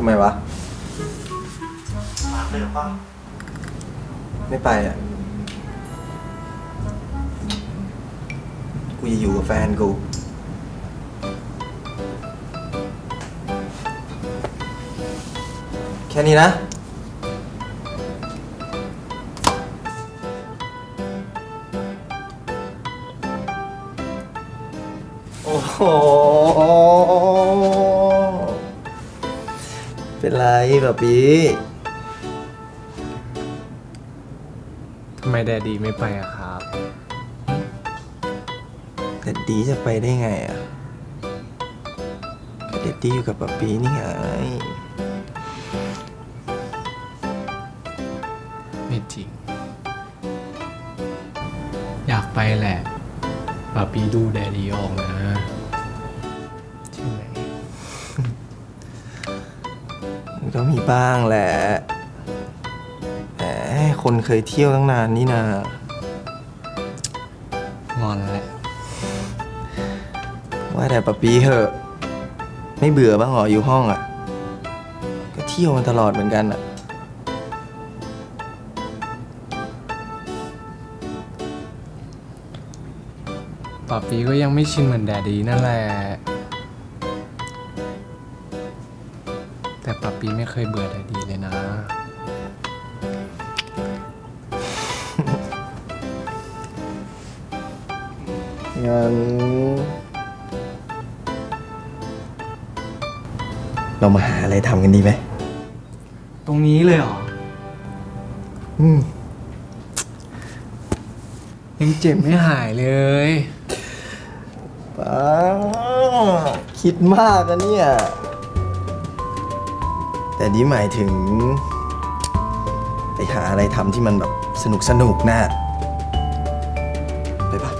ทำไมวะมาเดิมป่ะไม่ไปอ่ะกูจะอยู่กับแฟนกูแค่นี้นะโอ้โหเป็นไรแบบนี้ทำไมแดดดีไม่ไปอะครับแดดดีจะไปได้ไงอะแดดดีอยู่กับแบบนี้นี่ไงไม่จริงอยากไปแหละปาปีดูแดดดีออกนะใช่ไหมมันก็มีบ้างแหละแต่คนเคยเที่ยวตั้งนานนี่นะงอนแหละว่าแต่ปาปีเหอะไม่เบื่อบ้างหรออยู่ห้องอ่ะก็เที่ยวมาตลอดเหมือนกันอ่ะปาปีก็ยังไม่ชินเหมือนแดดดีนั่นแหละแต่ปาปีไม่เคยเบื่อแดดดีเลยนะงั้นเรามาหาอะไรทำกันดีไหมตรงนี้เลยเหรอยังเจ็บไม่หายเลยคิดมากนะเนี่ยแต่นี่หมายถึงไปหาอะไรทำที่มันแบบสนุกนะไปปะ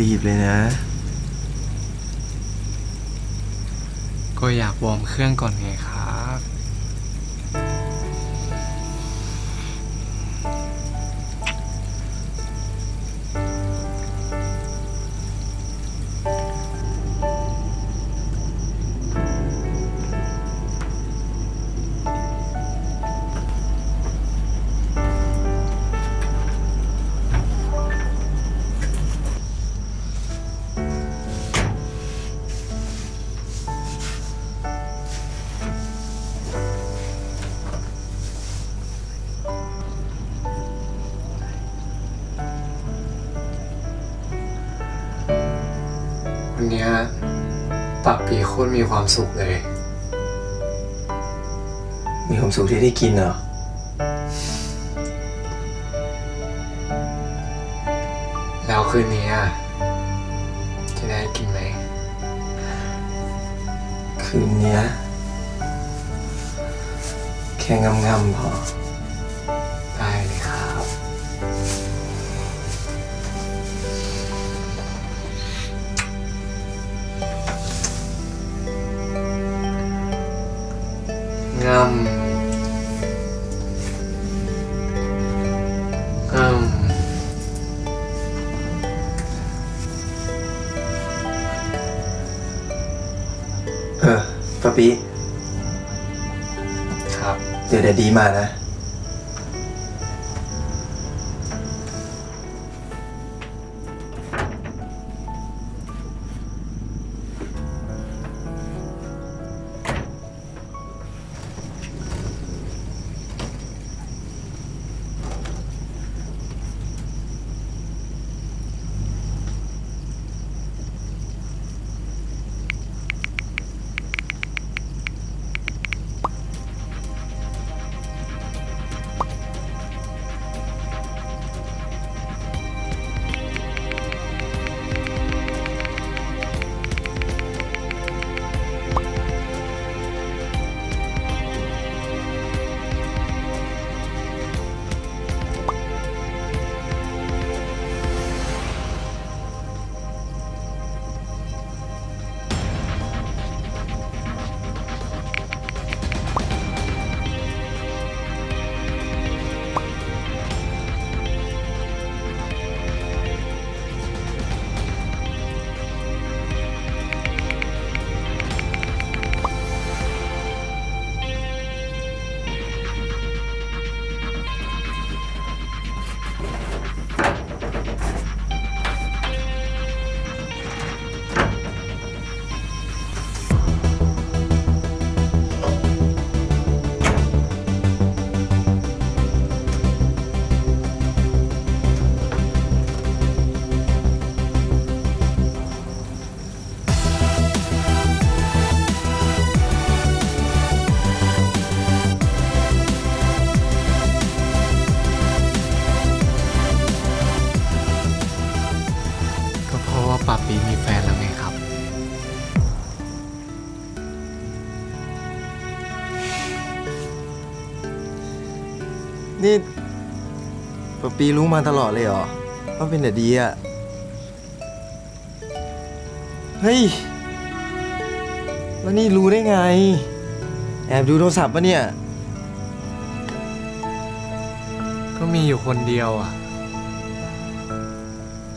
รีบเลยนะก็อยากวอร์มเครื่องก่อนไงครับ วันนี้ปากปีโคตรมีความสุขเลยมีความสุขที่ได้กินเหรอแล้วคืนนี้จะได้กินไหมคืนนี้แค่งามๆพอได้เลยครับงามป้าปีครับเดี๋ยวแดดดี้มานะป้าปีมีแฟนแล้วไงครับนี่ป้าปีรู้มาตลอดเลยเหรอว่าเป็นแดดดี้อะเฮ้ยแล้วนี่รู้ได้ไงแอบดูโทรศัพท์ปะเนี่ยก็มีอยู่คนเดียวอะ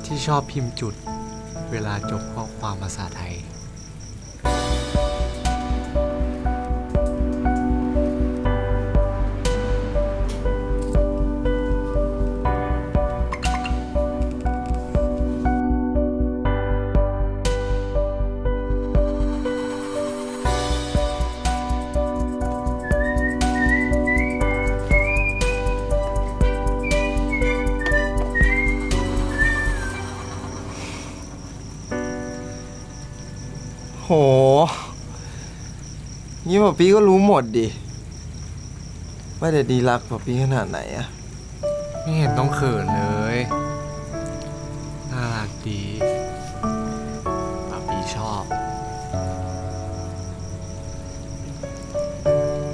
ที่ชอบพิมพ์จุดเวลาจบข้อความภาษาไทยโหนี่ป๊าปี้ก็รู้หมดดิว่าแดดดี้รักป๊าปี้ขนาดไหนอะไม่เห็นต้องเขินเลยน่ารักดีป๊าปี้ชอบ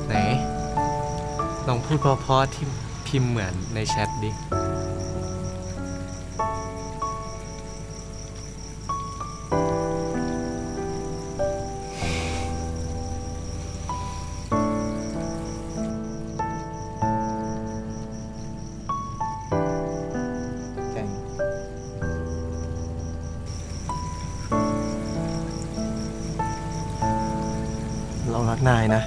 ไหนลองพูดเพราะๆที่พิมพ์เหมือนในแชทดิเรารักนายนะ